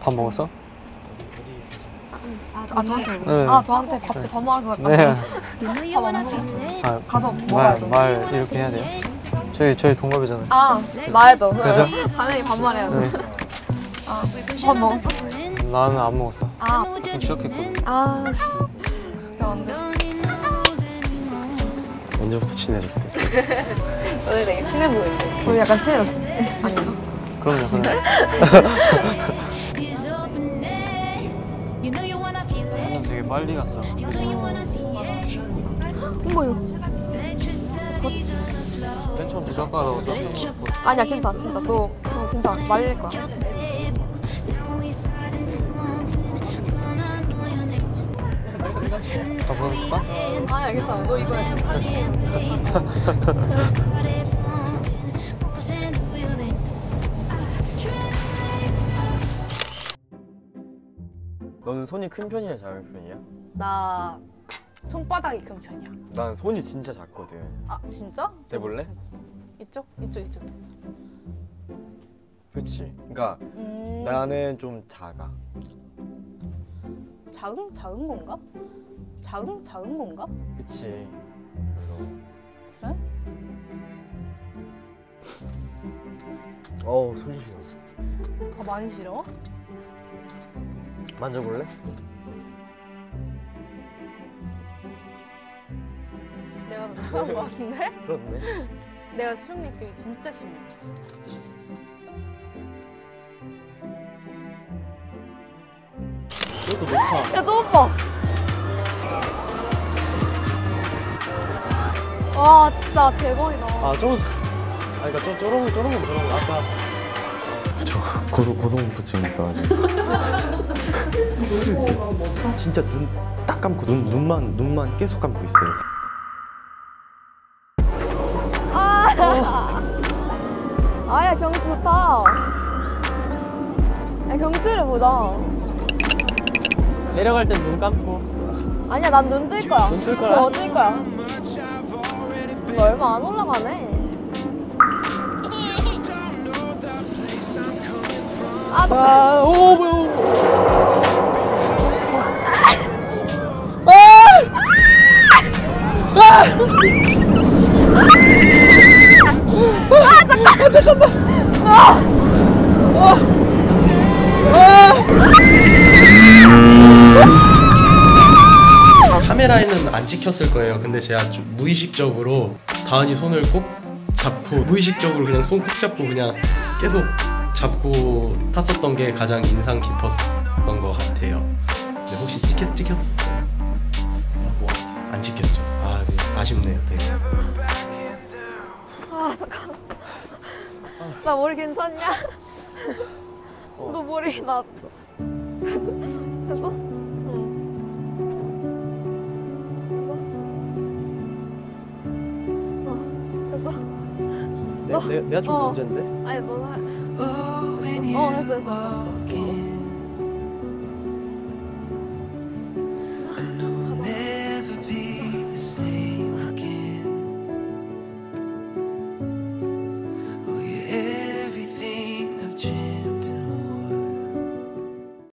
밥 먹었어? 아 저한테 네. 아 저한테 갑자기 밥 먹으라고 생각하고 밥 안 먹었어. 아, 가서 먹어야죠. 말 이렇게 해야 돼요? 저희 동갑이잖아요. 아 나에도 그죠? 당연히 반말해야 돼. 네. 아, 밥 먹었어? 나는 안 먹었어. 아 좀 취약했거든. 아 언제부터 친해졌대? 너네 되게 친해 보이는데. 우리 약간 친해졌어. 아니요. 그럼요. 되게 빨리 갔어. 뭐요? 맨 처음 무작가다고 쫙쫙 먹고. 아니야 괜찮아 진짜 너 그거 괜찮아 말릴 거야. 다 먹어볼까? 아니야 괜찮아 너 이거 해. 너는 손이 큰 편이야, 작은 편이야? 나 손바닥이 큰 편이야. 난 손이 진짜 작거든. 아, 진짜? 대볼래? 이쪽. 그치. 그러니까 나는 좀 작아. 작은 건가? 작은 건가? 그치. 그래? 어우, 손이 싫어. 아, 많이 싫어? 만져볼래? 내가 더 차가운 거 같은데? 그렇네. 내가 수족냉증이 진짜 심해. 이것도 높아. 야, 또 오빠! 와, 진짜 대박이다. 아, 저거... 아, 그러니까 저런 건 저런 거. 아까... 저 고소공포증 있어가지고 진짜 눈 딱 감고 눈만 계속 감고 있어요. 아, 아야 경치 좋다. 야, 경치를 보자. 내려갈 땐 눈 감고. 아니야 난 눈 뜰 거야. 눈 뜰 거야. 뜰 거야. 얼마 안 올라가네. 아, 오, 뭐야, 아! 아! 아, 잠깐만! 아! 아! 아! 카메라에는 안 찍혔을 거예요. 근데 제가 좀 무의식적으로 다은이 손을 꼭 잡고 무의식적으로 그냥 손 꼭 잡고 그냥 계속 잡고 탔었던 게 가장 인상 깊었던 것 같아요. 근데 혹시 찍혔어요? 안 찍혔죠. 아, 네. 아쉽네요. 되게. 아, 잠깐만. 나 머리 괜찮냐? 너 머리 나... 됐어? 응. 됐어? 내가 좀 문제인데? 아니, 너... 됐어.